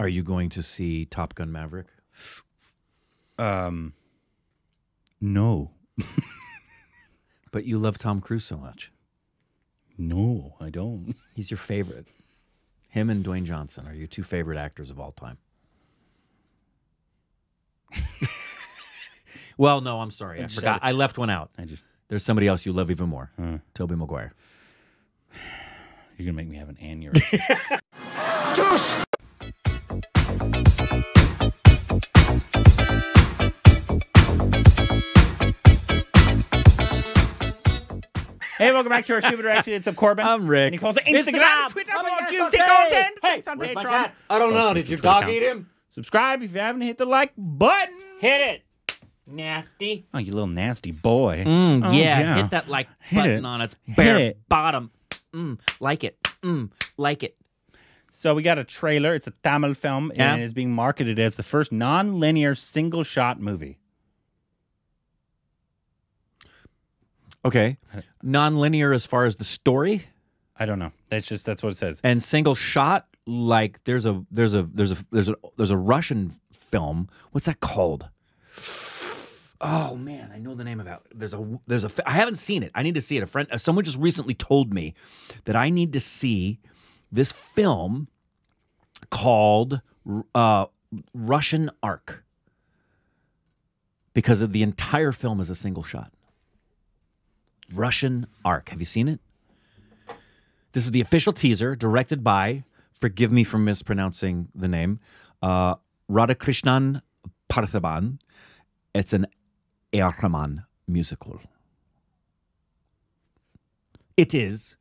Are you going to see Top Gun Maverick? No. But you love Tom Cruise so much. No, I don't. He's your favorite. Him and Dwayne Johnson are your two favorite actors of all time. Well, no, I'm sorry. I forgot. I left one out. There's somebody else you love even more. Tobey Maguire. You're going to make me have an aneurysm. Josh! Hey, welcome back to Our Stupid Reactions. I'm Corbin. I'm Rick. Nicole, Instagram, Twitter, YouTube, content. Hey, on Patreon. I don't know. Did your dog eat him? Subscribe if you haven't. Hit the like button. Hit it. Nasty. Oh, you little nasty boy. Yeah. Hit that like button on its bare bottom. Like it. Like it. So we got a trailer. It's a Tamil film, and it is being marketed as the first non-linear single-shot movie. Okay, non-linear as far as the story. I don't know. That's what it says. And single shot, like there's a Russian film. What's that called? Oh man, I know the name of that. There's a. I haven't seen it. I need to see it. A friend, someone just recently told me that I need to see this film called Russian Ark because of the entire film is a single shot. Russian Ark. Have you seen it? This is the official teaser directed by, forgive me for mispronouncing the name, Radhakrishnan Parthiban. It's an AR Rahman musical. It is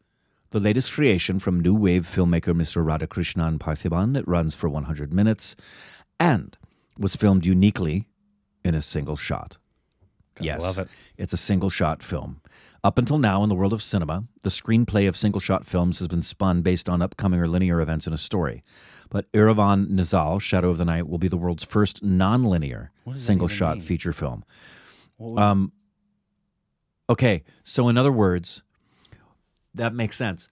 the latest creation from new wave filmmaker Mr. Radhakrishnan Parthiban. It runs for 100 minutes and was filmed uniquely in a single shot. Yes, love it. It's a single shot film. Up until now in the world of cinema, the screenplay of single-shot films has been spun based on upcoming or linear events in a story. But Iravin Nizhal, Shadow of the Night, will be the world's first non-linear single-shot feature film. Okay, so in other words, that makes sense.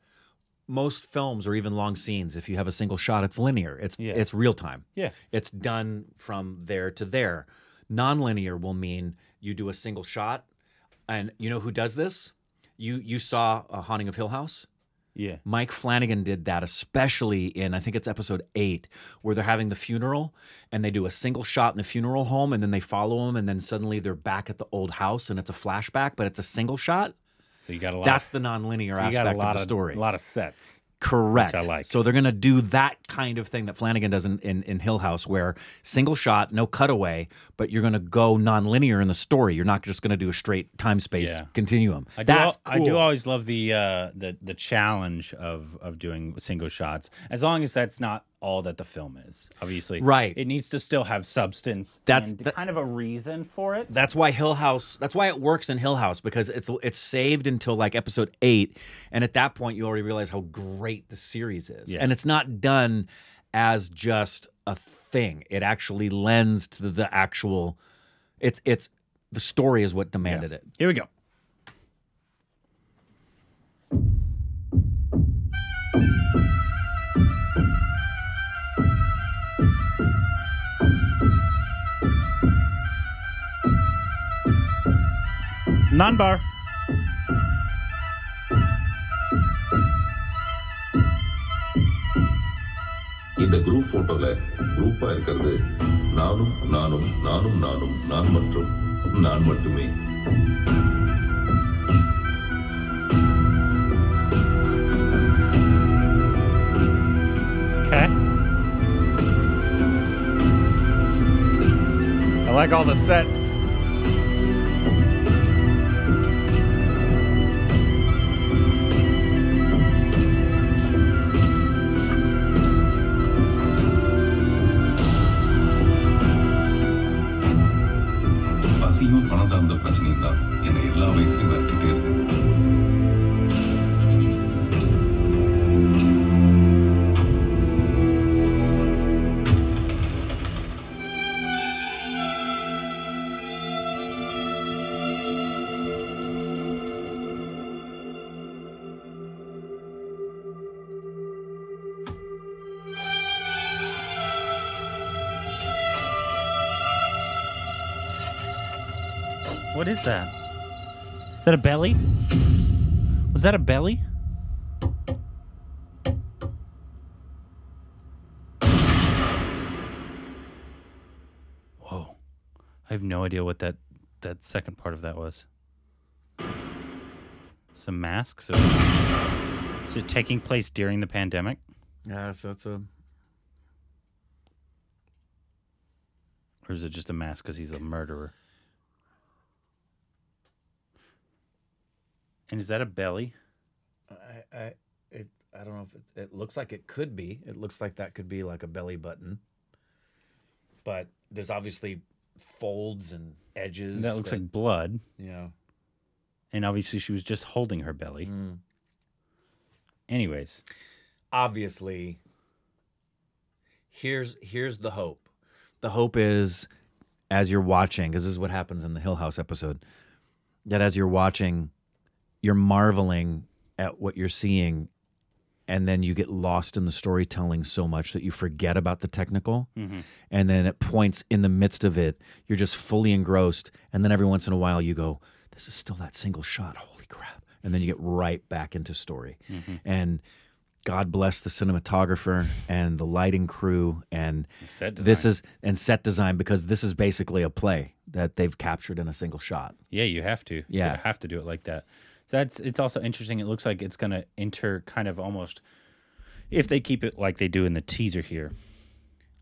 Most films or even long scenes, if you have a single shot, it's linear. It's real time. Yeah. It's done from there to there. Non-linear will mean you do a single shot. And you know who does this? You saw Haunting of Hill House? Yeah. Mike Flanagan did that, especially in, I think it's episode 8, where they're having the funeral, and they do a single shot in the funeral home, and then they follow them, and then suddenly they're back at the old house, and it's a flashback, but it's a single shot. So you got a lot. That's the non-linear aspect of the story. A lot of sets. Correct. Which I like. So they're going to do that kind of thing that Flanagan does in Hill House, where single shot, no cutaway, but you're going to go non-linear in the story. You're not just going to do a straight time-space continuum. That's cool. I do always love the challenge of doing single shots, as long as that's not all that the film is. Obviously, right? It needs to still have substance. That's kind of a reason for it. That's why Hill House. That's why it works in Hill House, because it's saved until like episode 8, and at that point you already realize how great the series is, and it's not done as just a thing. It actually lends to the actual. It's the story is what demanded it. Here we go. Non-bar. In the group photo, group I recorded Nanum, Nanum, Nanum, Nanum, Nanmatrum, Nanmatumi. Okay. I like all the sets. What is that? Is that a belly? Was that a belly? Whoa. I have no idea what that second part of that was. Some masks? Is it taking place during the pandemic? Yeah, so it's a... Or is it just a mask because he's a murderer? And is that a belly? I don't know if it looks like it could be. It looks like that could be like a belly button. But there's obviously folds and edges. And that looks like blood. Yeah. And obviously she was just holding her belly. Mm. Anyways. Obviously, here's the hope. The hope is, as you're watching, because this is what happens in the Hill House episode, that as you're watching, you're marveling at what you're seeing, and then you get lost in the storytelling so much that you forget about the technical, mm-hmm. and then at points in the midst of it, you're just fully engrossed, and then every once in a while you go, this is still that single shot, holy crap, and then you get right back into story. Mm-hmm. And God bless the cinematographer and the lighting crew and set design, because this is basically a play that they've captured in a single shot. Yeah, you have to. Yeah. You have to do it like that. So it's also interesting. It looks like it's going to enter kind of almost, if they keep it like they do in the teaser here,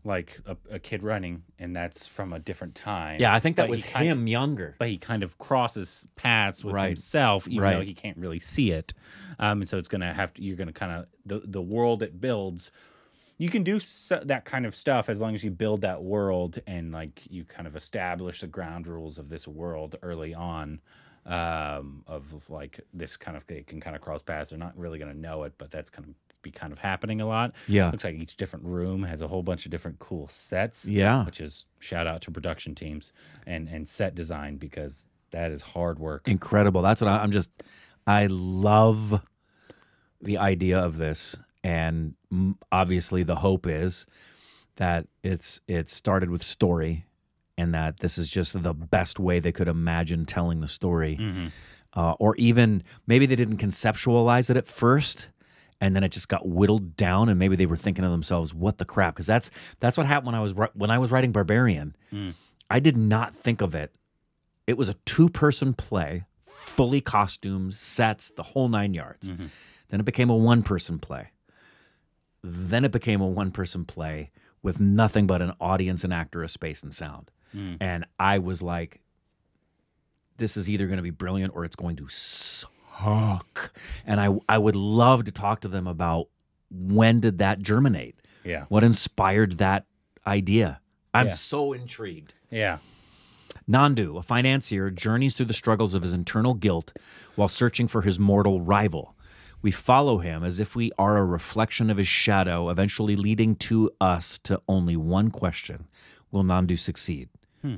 like a kid running, and that's from a different time. Yeah, I think that was him younger. But he kind of crosses paths with himself, even though he can't really see it. And so it's going to have to, you're going to kind of, the world it builds, you can do that kind of stuff as long as you build that world and like you kind of establish the ground rules of this world early on, of like this kind of, they can kind of cross paths. They're not really going to know it, but that's kind of, be kind of happening a lot. Yeah, looks like each different room has a whole bunch of different cool sets. Yeah, which is shout out to production teams and set design, because that is hard work. Incredible. That's what I love the idea of this, and obviously the hope is that it started with story, and that this is just the best way they could imagine telling the story, mm-hmm. Or even maybe they didn't conceptualize it at first. And then it just got whittled down, and maybe they were thinking to themselves, "What the crap?" Because that's what happened when I was writing Barbarian. Mm. I did not think of it. It was a two-person play, fully costumed, sets, the whole 9 yards. Mm-hmm. Then it became a one-person play. Then it became a one-person play with nothing but an audience, an actor, a space, and sound. Mm. And I was like, "This is either going to be brilliant or it's going to suck." And I would love to talk to them about when did that germinate? Yeah. What inspired that idea? I'm so intrigued. Yeah. Nandu, a financier, journeys through the struggles of his internal guilt while searching for his mortal rival. We follow him as if we are a reflection of his shadow, eventually leading to us to only one question. Will Nandu succeed? Hmm.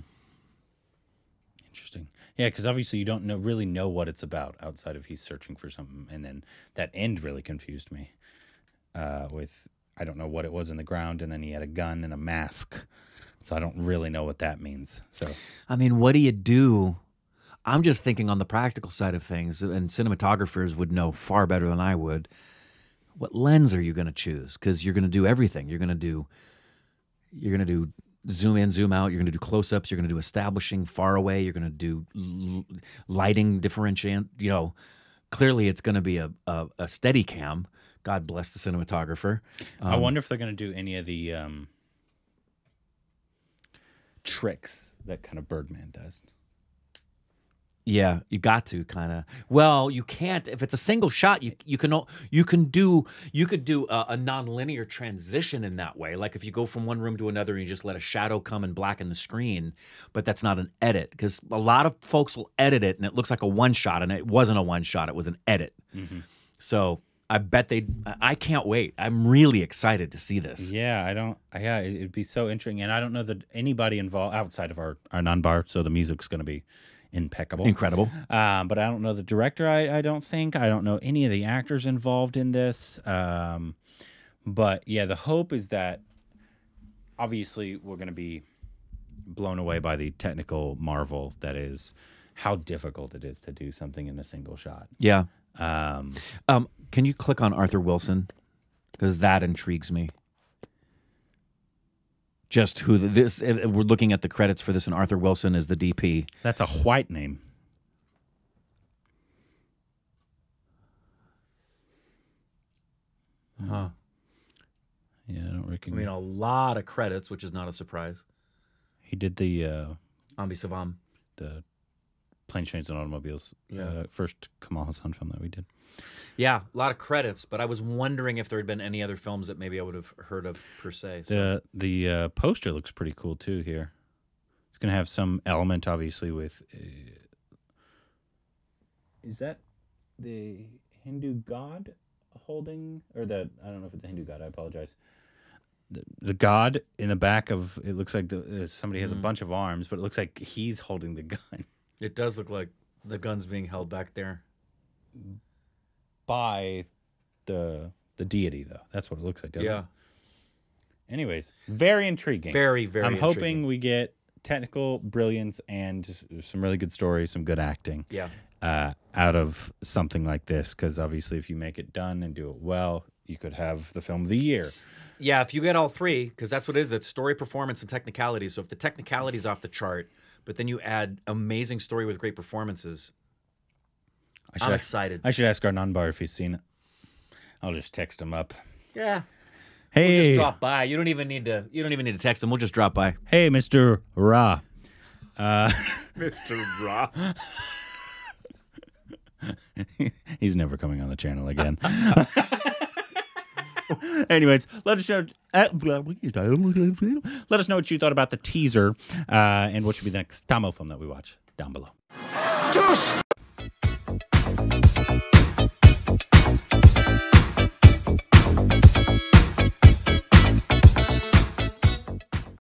Interesting. Yeah, because obviously you don't really know what it's about outside of he's searching for something. And then that end really confused me with, I don't know what it was in the ground, and then he had a gun and a mask. So I don't really know what that means. So I mean, what do you do? I'm just thinking on the practical side of things, and cinematographers would know far better than I would. What lens are you going to choose? Because you're going to do everything. You're going to do zoom in, zoom out. You're going to do close-ups. You're going to do establishing far away. You're going to do lighting differentiation. You know, clearly it's going to be a Steadicam. God bless the cinematographer. I wonder if they're going to do any of the tricks that kind of Birdman does. Yeah, you got to kind of. Well, you can't if it's a single shot. You could do a non-linear transition in that way. Like if you go from one room to another and you just let a shadow come and blacken the screen, but that's not an edit, because a lot of folks will edit it and it looks like a one shot, and it wasn't a one shot. It was an edit. Mm-hmm. So I bet they. I can't wait. I'm really excited to see this. Yeah, I don't. Yeah, it'd be so interesting, and I don't know that anybody involved outside of our non-bar. So the music's going to be impeccable. Incredible. But I don't know the director, I don't think. I don't know any of the actors involved in this. But yeah, the hope is that obviously we're going to be blown away by the technical marvel that is how difficult it is to do something in a single shot. Yeah. Can you click on Arthur Wilson? Because that intrigues me. Just who this? We're looking at the credits for this, and Arthur Wilson is the DP. That's a white name. Huh. Yeah, I don't recognize. I mean, a lot of credits, which is not a surprise. He did the Ambi Savam, the Planes, Trains, and Automobiles. Yeah, first Kamal Hassan film that we did. Yeah, a lot of credits, but I was wondering if there had been any other films that maybe I would have heard of per se. So. The poster looks pretty cool too. Here, it's going to have some element, obviously, with. Is that the Hindu god holding, or the I don't know if it's a Hindu god? I apologize. The god in the back of it looks like the, somebody has a bunch of arms, but it looks like he's holding the gun. It does look like the gun's being held back there by the deity, though. That's what it looks like, doesn't it? Yeah. Anyways, very intriguing. Very, very intriguing. I'm hoping we get technical brilliance and some really good stories, some good acting out of something like this, because obviously if you make it done and do it well, you could have the film of the year. Yeah, if you get all three, because that's what it is. It's story, performance, and technicality. So if the technicality is off the chart, but then you add amazing story with great performances. I'm excited. I should ask our non-bar if he's seen it. I'll just text him up. Yeah. Hey. We'll just drop by. You don't even need to text him. We'll just drop by. Hey, Mr. Ra. Mr. Ra. He's never coming on the channel again. Anyways, let us know what you thought about the teaser and what should be the next Tamil film that we watch down below. Juice!